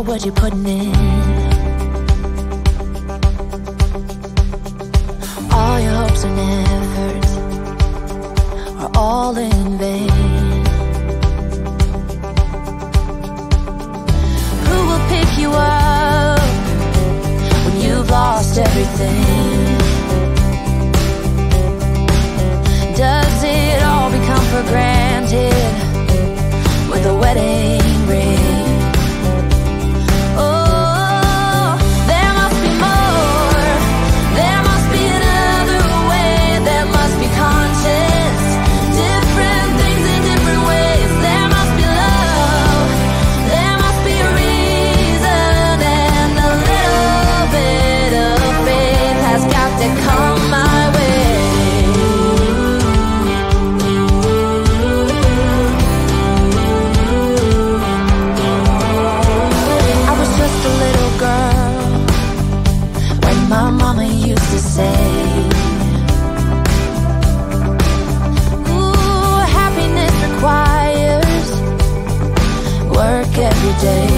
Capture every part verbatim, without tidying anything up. out what you're putting in. All your hopes and efforts are all in vain. Who will pick you up when you've lost everything? Does it all become for granted with a wedding ring? Baby,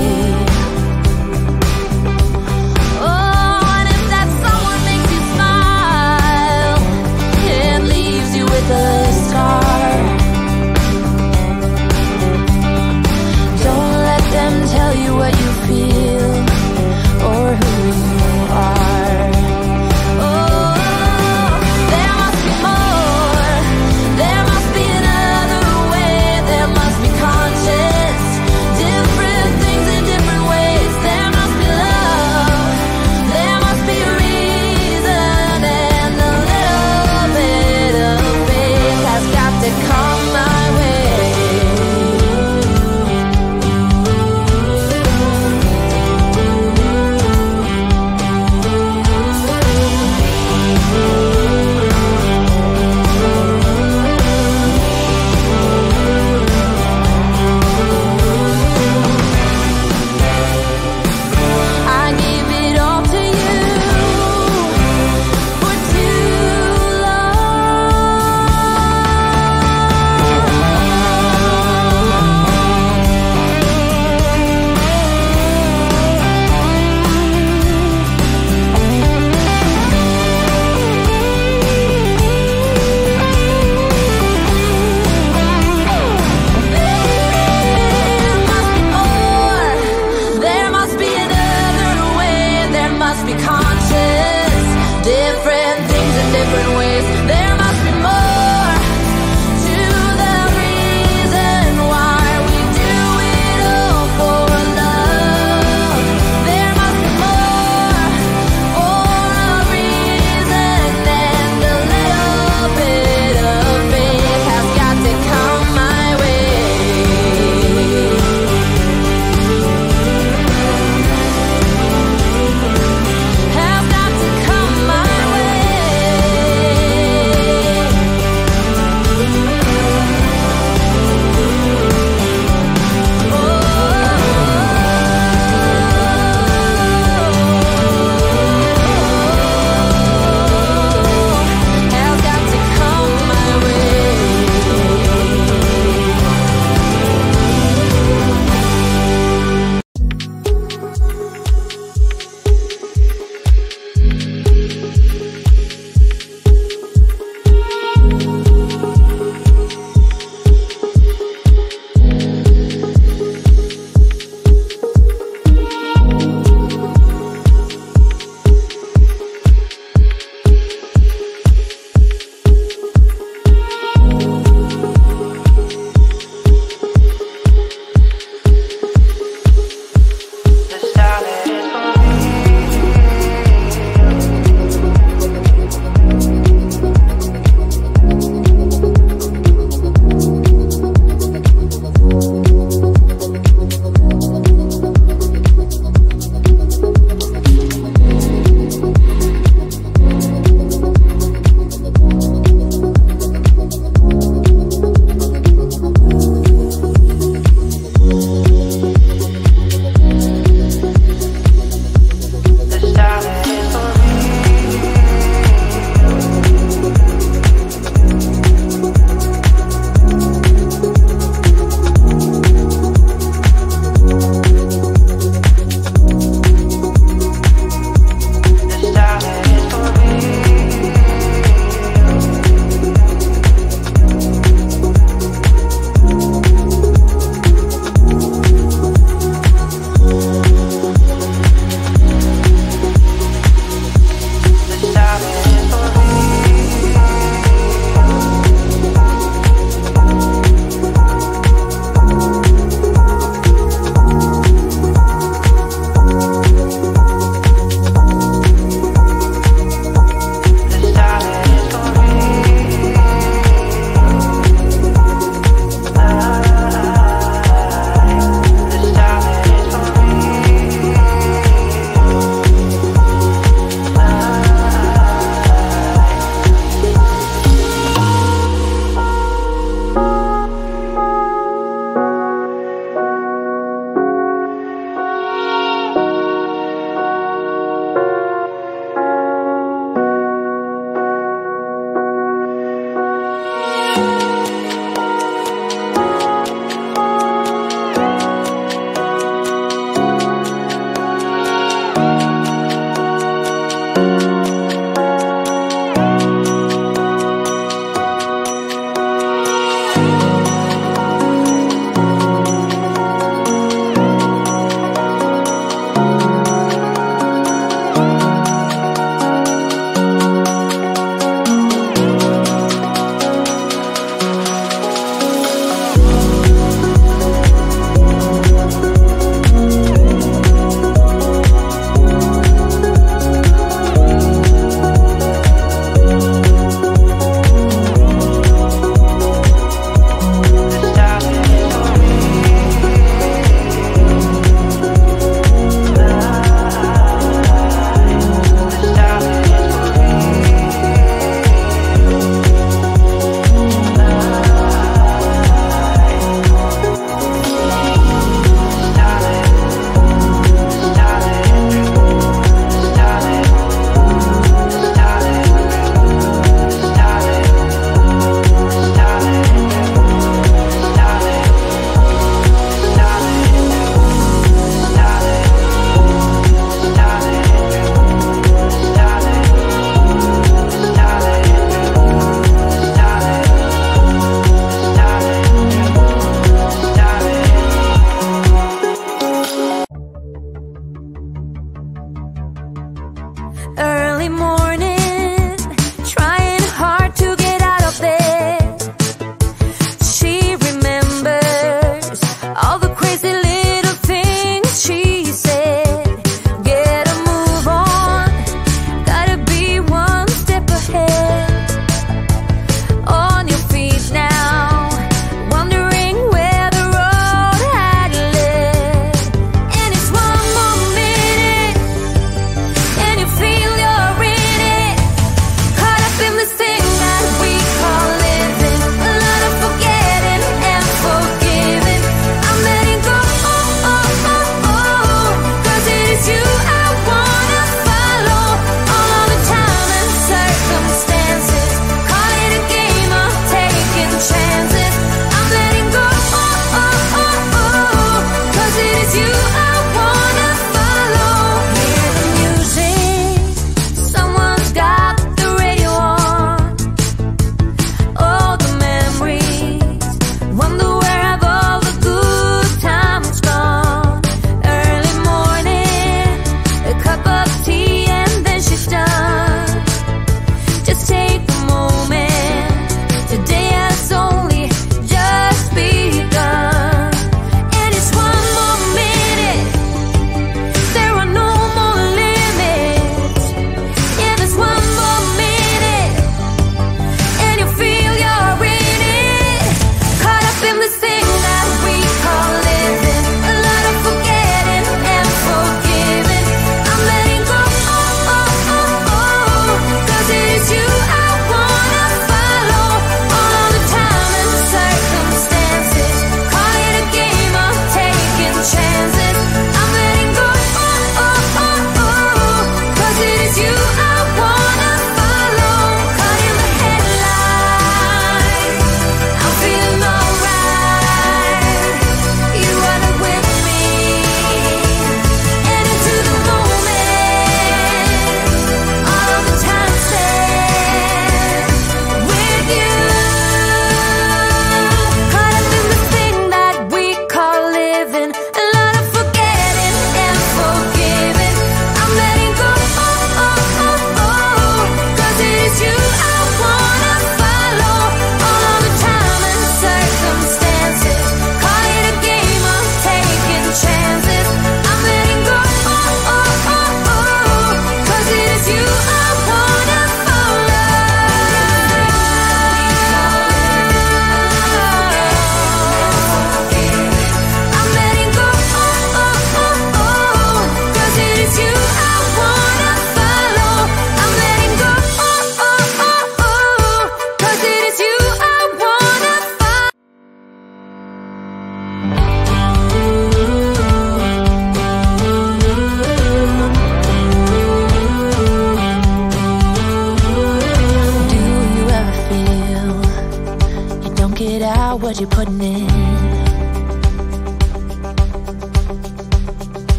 what you're putting in.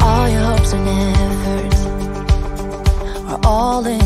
All your hopes and efforts are all in.